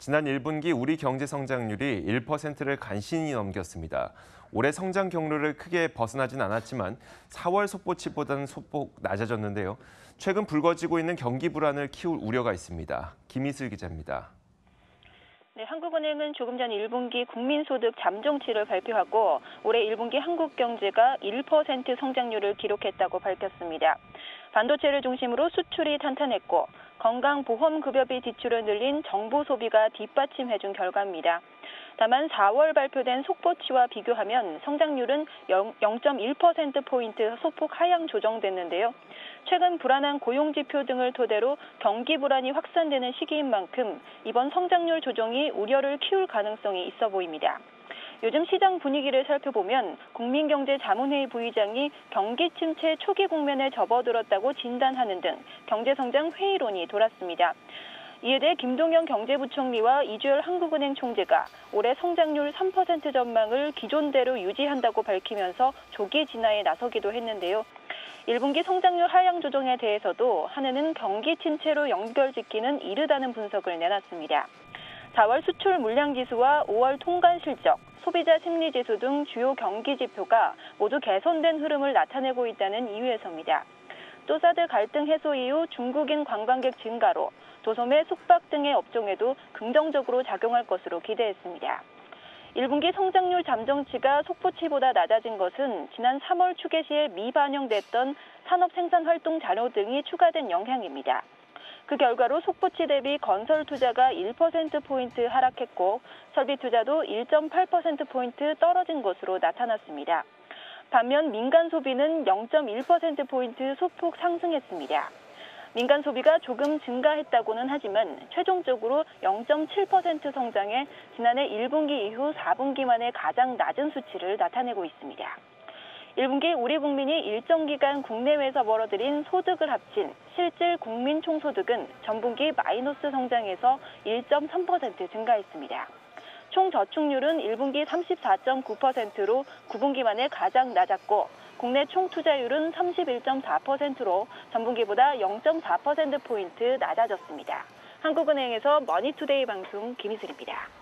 지난 1분기 우리 경제 성장률이 1%를 간신히 넘겼습니다. 올해 성장 경로를 크게 벗어나진 않았지만 4월 속보치보다는 소폭 낮아졌는데요. 최근 불거지고 있는 경기 불안을 키울 우려가 있습니다. 김이슬 기자입니다. 네, 한국은행은 조금 전 1분기 국민소득 잠정치를 발표하고 올해 1분기 한국 경제가 1% 성장률을 기록했다고 밝혔습니다. 반도체를 중심으로 수출이 탄탄했고 건강보험급여비 지출을 늘린 정부 소비가 뒷받침해준 결과입니다. 다만 4월 발표된 속보치와 비교하면 성장률은 0.1%포인트 소폭 하향 조정됐는데요. 최근 불안한 고용지표 등을 토대로 경기 불안이 확산되는 시기인 만큼 이번 성장률 조정이 우려를 키울 가능성이 있어 보입니다. 요즘 시장 분위기를 살펴보면 국민경제자문회의 부의장이 경기 침체 초기 국면에 접어들었다고 진단하는 등 경제성장 회의론이 돌았습니다. 이에 대해 김동연 경제부총리와 이주열 한국은행 총재가 올해 성장률 3% 전망을 기존대로 유지한다고 밝히면서 조기 진화에 나서기도 했는데요. 1분기 성장률 하향 조정에 대해서도 한은은 경기 침체로 연결짓기는 이르다는 분석을 내놨습니다. 4월 수출 물량지수와 5월 통관 실적, 소비자 심리지수 등 주요 경기지표가 모두 개선된 흐름을 나타내고 있다는 이유에서입니다. 또 사드 갈등 해소 이후 중국인 관광객 증가로 도소매, 숙박 등의 업종에도 긍정적으로 작용할 것으로 기대했습니다. 1분기 성장률 잠정치가 속보치보다 낮아진 것은 지난 3월 추계 시에 미반영됐던 산업생산활동 잔여 등이 추가된 영향입니다. 그 결과로 속보치 대비 건설 투자가 1%포인트 하락했고 설비 투자도 1.8%포인트 떨어진 것으로 나타났습니다. 반면 민간 소비는 0.1%포인트 소폭 상승했습니다. 민간 소비가 조금 증가했다고는 하지만 최종적으로 0.7% 성장해 지난해 1분기 이후 4분기 만에 가장 낮은 수치를 나타내고 있습니다. 1분기 우리 국민이 일정 기간 국내외에서 벌어들인 소득을 합친 실질 국민 총소득은 전분기 마이너스 성장에서 1.3% 증가했습니다. 총저축률은 1분기 34.9%로 9분기 만에 가장 낮았고 국내 총투자율은 31.4%로 전분기보다 0.4%포인트 낮아졌습니다. 한국은행에서 머니투데이 방송 김이슬입니다.